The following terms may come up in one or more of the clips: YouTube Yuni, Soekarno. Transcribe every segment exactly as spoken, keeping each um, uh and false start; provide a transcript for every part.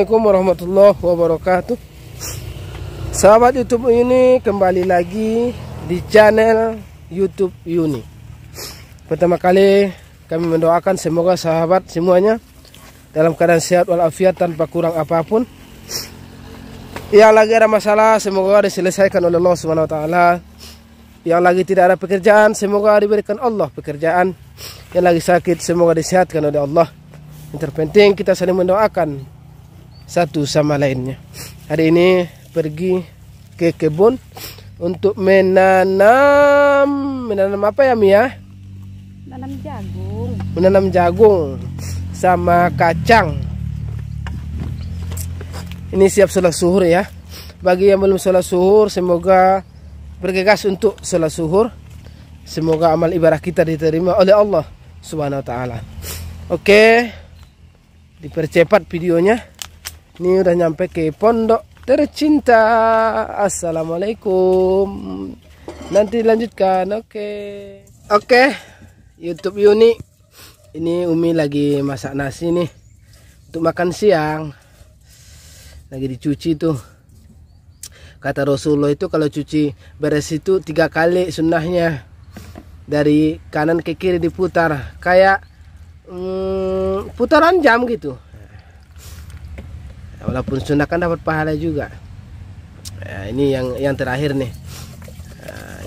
Assalamualaikum warahmatullahi wabarakatuh. Sahabat YouTube Yuni, kembali lagi di channel YouTube Yuni. Pertama kali kami mendoakan semoga sahabat semuanya dalam keadaan sehat walafiat tanpa kurang apapun. Yang lagi ada masalah semoga diselesaikan oleh Allah Subhanahu wa taala. Yang lagi tidak ada pekerjaan semoga diberikan Allah pekerjaan. Yang lagi sakit semoga disehatkan oleh Allah. Yang terpenting kita saling mendoakan satu sama lainnya. Hari ini pergi ke kebun untuk menanam menanam apa ya Mia? Menanam jagung. Menanam jagung sama kacang. Ini siap sholat zuhur ya. Bagi yang belum sholat zuhur semoga bergegas untuk sholat zuhur. Semoga amal ibadah kita diterima oleh Allah Subhanahu wa taala. Oke. Dipercepat videonya. Ini udah nyampe ke pondok tercinta. Assalamualaikum. Nanti lanjutkan. Oke. Oke. YouTube Yuni. Ini Umi lagi masak nasi nih untuk makan siang. Lagi dicuci tuh. Kata Rasulullah itu kalau cuci beres itu tiga kali sunnahnya, dari kanan ke kiri diputar kayak hmm, putaran jam gitu. Walaupun sunnah kan dapat pahala juga. Nah, ini yang yang terakhir nih. Nah,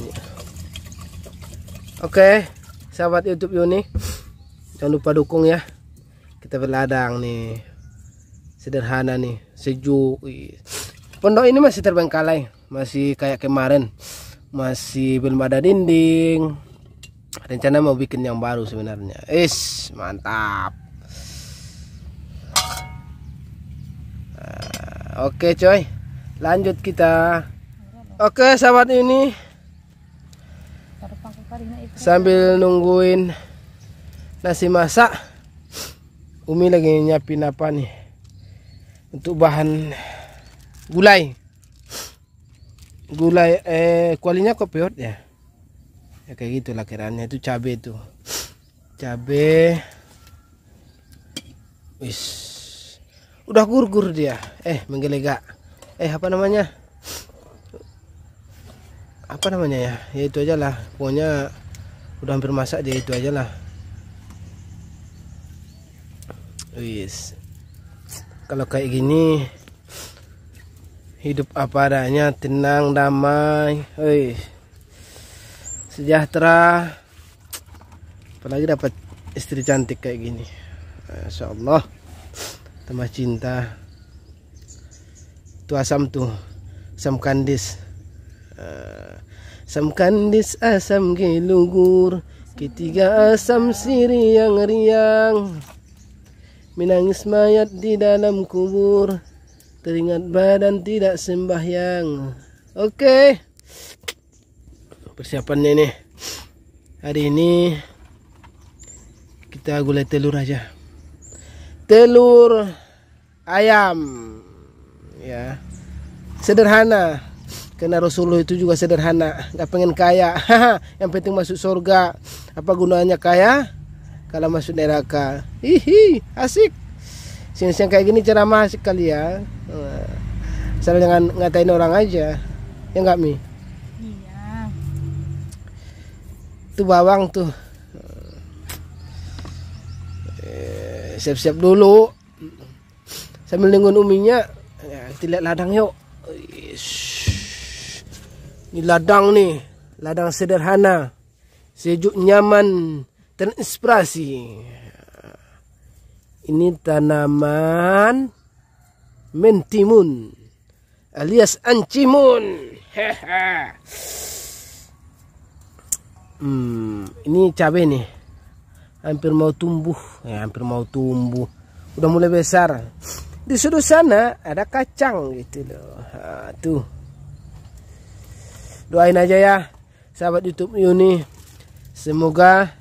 oke, sahabat YouTube Yuni, jangan lupa dukung ya. Kita berladang nih, sederhana nih, sejuk. Pondok ini masih terbengkalai, masih kayak kemarin, masih belum ada dinding. Rencana mau bikin yang baru sebenarnya. Is mantap. Uh, Oke okay, coy, lanjut kita. Oke okay, sahabat ini, sambil nungguin nasi masak, Umi lagi nyiapin apa nih untuk bahan gulai gulai eh kualinya kopiot ya, ya kayak gitulah kiranya. Itu cabe tuh, cabe wis udah gurgur dia, eh menggelegak, eh apa namanya apa namanya ya, ya itu aja lah pokoknya. Udah hampir masak dia, itu aja lah wis. Kalau kayak gini hidup apa adanya, tenang, damai, hei, sejahtera. Apalagi dapat istri cantik kayak gini, Insya Allah tambah cinta. Itu asam tuh, asam kandis, asam kandis, asam gelunggur, ketiga asam siri yang riang, menangis mayat di dalam kubur, teringat badan tidak sembahyang. Oke. Persiapannya ini, hari ini kita gulai telur aja. Telur ayam. Ya. Sederhana. Karena Rasulullah itu juga sederhana, gak pengen kaya. Yang penting masuk surga. Apa gunanya kaya kalau masuk neraka? Hihi, asik. Siang-siang kayak gini ceramah asik kali ya. Asal jangan ngatain orang aja. Ya enggak Mi? Iya. Tuh bawang tuh. Siap-siap dulu. Sambil nungguin uminya, kita lihat ladang yuk. Ini ladang nih, ladang sederhana, sejuk, nyaman, terinspirasi. Ini tanaman mentimun alias ancimun. Hmm, ini cabai nih, hampir mau tumbuh, ya, hampir mau tumbuh, udah mulai besar. Di sudut sana ada kacang gitu loh. Nah, tuh, doain aja ya, sahabat YouTube Yuni, semoga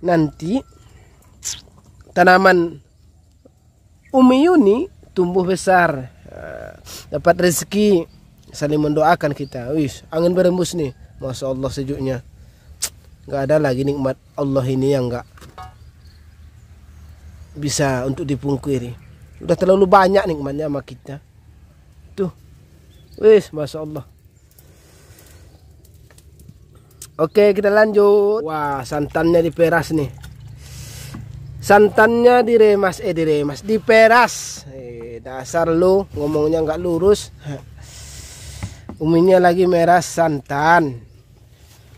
nanti tanaman Umi Yuni tumbuh besar, dapat rezeki. Saling mendoakan kita. Wis, angin berembus nih, masya Allah sejuknya. Gak ada lagi nikmat Allah ini yang gak bisa untuk dipungkiri. Sudah terlalu banyak nikmatnya sama kita. Tuh. Wis, Masya Allah. Oke, kita lanjut. Wah, santannya diperas nih. Santannya diremas, eh diremas, diperas. Eh, dasar lu ngomongnya nggak lurus. Uminya lagi merah santan.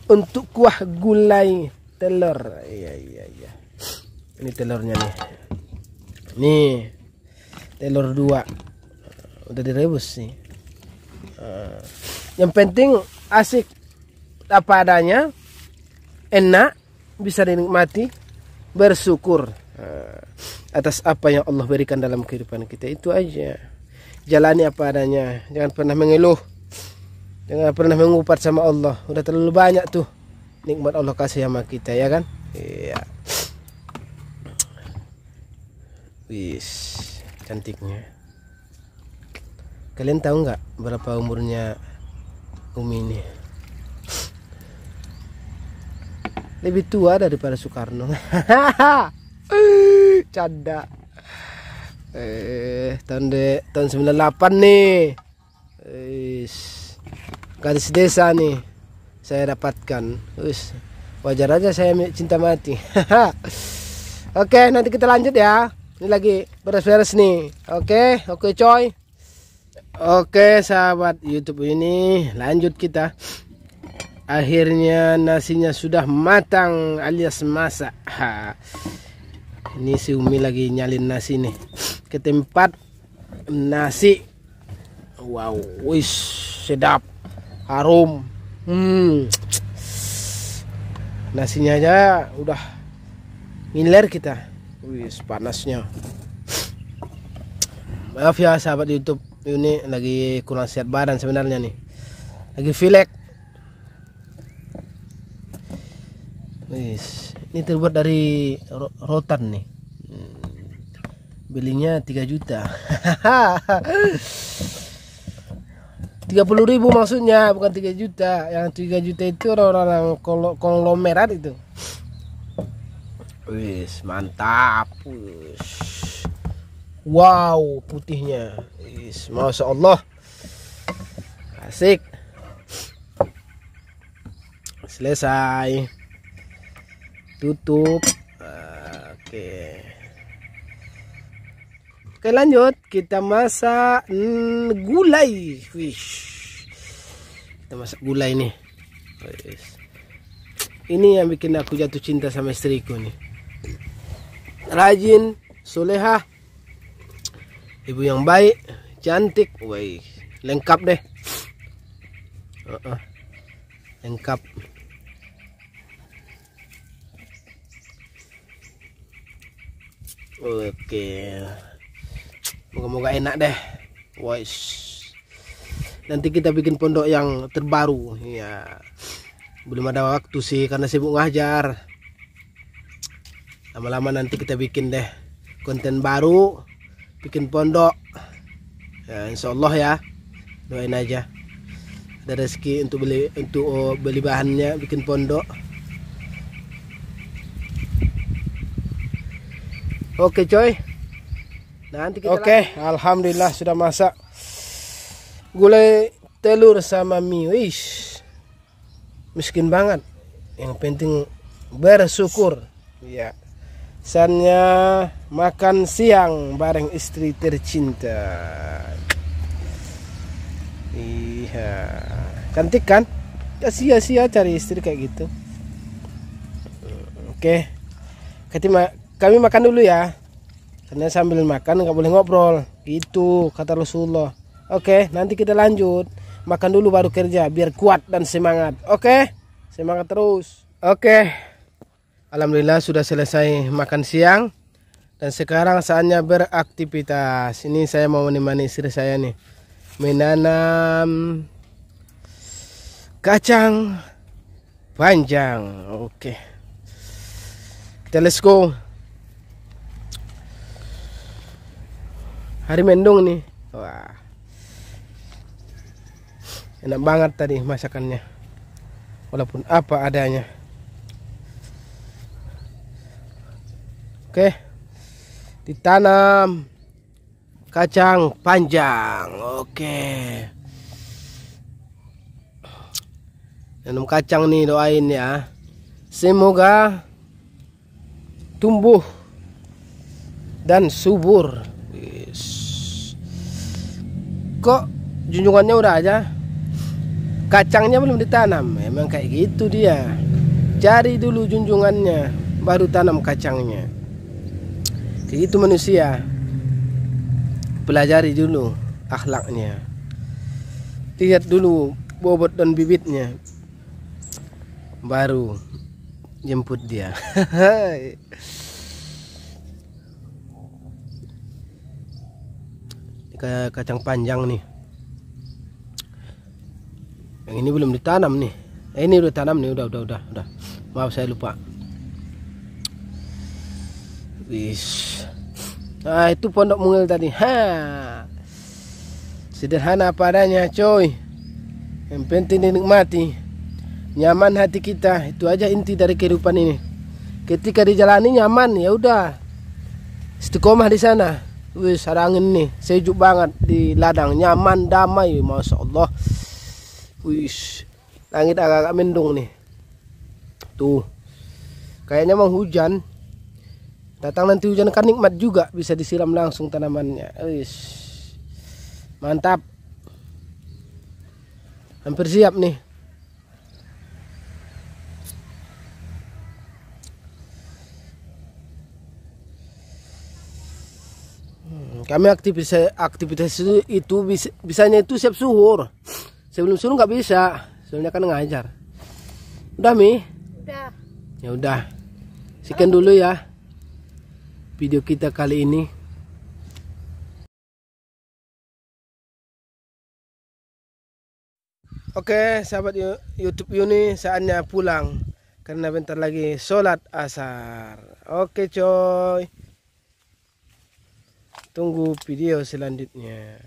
Untuk kuah gulai telur. Iya, iya, iya. Ini telurnya nih. Nih. Telur dua. Udah direbus nih. Uh, yang penting asik apa adanya. Enak, bisa dinikmati, bersyukur uh, atas apa yang Allah berikan dalam kehidupan kita. Itu aja. Jalani apa adanya. Jangan pernah mengeluh. Jangan pernah mengupat sama Allah. Udah terlalu banyak tuh nikmat Allah kasih sama kita, ya kan? Iya. Wis, cantiknya. Kalian tahu nggak berapa umurnya Umi ini? Lebih tua daripada Soekarno. Canda. Eh, tahun de, tahun sembilan puluh delapan nih. Wis. Gadis desa nih. Saya dapatkan. Wis, wajar aja saya cinta mati. Oke, nanti kita lanjut ya. Ini lagi beres-beres nih. Oke, oke coy. Oke sahabat YouTube ini, lanjut kita. Akhirnya nasinya sudah matang alias masak. Ha. Ini si Umi lagi nyalin nasi nih ke tempat nasi. Wow, wis sedap, harum. Hmm. Nasinya aja udah ngiler kita. Wih, panasnya. Maaf ya sahabat YouTube Yuni, lagi kurang sehat badan sebenarnya nih. Lagi filek. Wih, ini terbuat dari rotan nih. Belinya tiga juta. tiga puluh ribu maksudnya, bukan tiga juta. Yang tiga juta itu orang-orang konglomerat itu. Wis, mantap. Wis. Wow, putihnya. Wis, Masya Allah. Asik. Selesai. Tutup. Oke. Oke, lanjut kita masak mm, gulai. Wish. Kita masak gulai nih. Wish. Ini yang bikin aku jatuh cinta sama istriku nih. Rajin, solehah, ibu yang baik, cantik, woi, lengkap deh. Uh-uh. Lengkap. Oke. Okay. Moga-moga enak deh. Wais. Nanti kita bikin pondok yang terbaru. Ya. Belum ada waktu sih karena sibuk ngajar. Lama-lama nanti kita bikin deh konten baru, bikin pondok. Ya, insya Allah ya. Doain aja. Ada rezeki untuk beli untuk oh, beli bahannya bikin pondok. Oke, coy. Nanti kita Oke, lang. Alhamdulillah sudah masak gulai telur sama mie. Wish. Miskin banget. Yang penting bersyukur. Ya. Sannya makan siang bareng istri tercinta. Iya. Cantik kan? Ya, sia-sia cari istri kayak gitu. Oke. Kami makan dulu ya. Karena sambil makan nggak boleh ngobrol, gitu kata Rasulullah. Oke, nanti kita lanjut. Makan dulu baru kerja, biar kuat dan semangat. Oke, semangat terus. Oke, alhamdulillah sudah selesai makan siang dan sekarang saatnya beraktivitas. Ini saya mau menemani istri saya nih menanam kacang panjang. Oke, kita let's go. Hari mendung nih. Wah. Enak banget tadi masakannya. Walaupun apa adanya. Oke. Ditanam. kacang panjang. Oke, nanam kacang nih, doain ya, semoga tumbuh dan subur. Yes. Kok junjungannya udah aja, kacangnya belum ditanam. Memang kayak gitu dia, cari dulu junjungannya baru tanam kacangnya. Kayak gitu manusia, pelajari dulu akhlaknya, lihat dulu bobot dan bibitnya, baru jemput dia. Kayak kacang panjang nih, yang ini belum ditanam nih. Eh, ini udah tanam nih, udah udah udah udah. Maaf saya lupa. Wish. Nah, itu pondok mungil tadi. Ha. Sederhana padanya, coy. Yang penting dinikmati. Nyaman hati kita, itu aja inti dari kehidupan ini. Ketika dijalani nyaman, ya udah. Istiqomah di sana. Wih, sarangin nih, sejuk banget di ladang, nyaman, damai, masya Allah. Wih, langit agak-agak mendung nih. Tuh, kayaknya mau hujan. Datang nanti hujan kan nikmat juga, bisa disiram langsung tanamannya. Wih, mantap. Hampir siap nih. Kami aktivitas aktivitas itu bis, bisanya itu siap suhur. Sebelum suhur nggak bisa, soalnya kan ngajar. Udah Mi? Udah. Ya udah. Sekian dulu ya video kita kali ini. Oke, sahabat YouTube Yuni, saatnya pulang karena bentar lagi sholat asar. Oke coy, tunggu video selanjutnya.